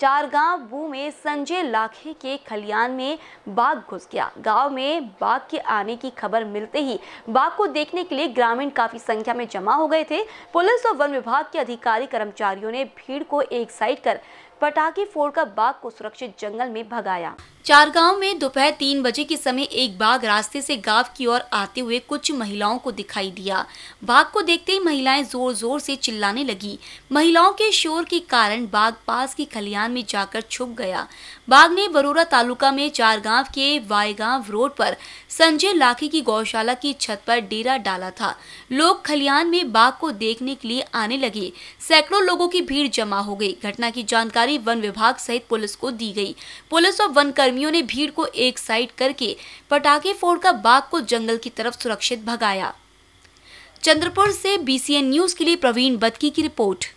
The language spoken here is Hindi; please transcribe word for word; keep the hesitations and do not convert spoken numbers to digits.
चारगांव बू में संजय लाखे के खलियान में बाघ घुस गया। गांव में बाघ के आने की खबर मिलते ही बाघ को देखने के लिए ग्रामीण काफी संख्या में जमा हो गए थे। पुलिस और वन विभाग के अधिकारी कर्मचारियों ने भीड़ को एक साइड कर पटाखे फोड़कर बाघ को सुरक्षित जंगल में भगाया। चारगांव में दोपहर तीन बजे के समय एक बाघ रास्ते से गांव की ओर आते हुए कुछ महिलाओं को दिखाई दिया। बाघ को देखते ही महिलाएं जोर जोर से चिल्लाने लगी। महिलाओं के शोर के कारण बाघ पास की खलियान में जाकर छुप गया। बाघ ने बरौरा तालुका में चारगांव के वायगांव रोड पर संजय लाखे की गौशाला की छत पर डेरा डाला था। लोग खलियान में बाघ को देखने के लिए आने लगे। सैकड़ों लोगों की भीड़ जमा हो गई। घटना की जानकारी वन विभाग सहित पुलिस को दी गई। पुलिस और वन कर्मियों ने भीड़ को एक साइड करके पटाखे फोड़कर बाघ को जंगल की तरफ सुरक्षित भगाया। चंद्रपुर से बी सी एन न्यूज के लिए प्रवीण बदकी की रिपोर्ट।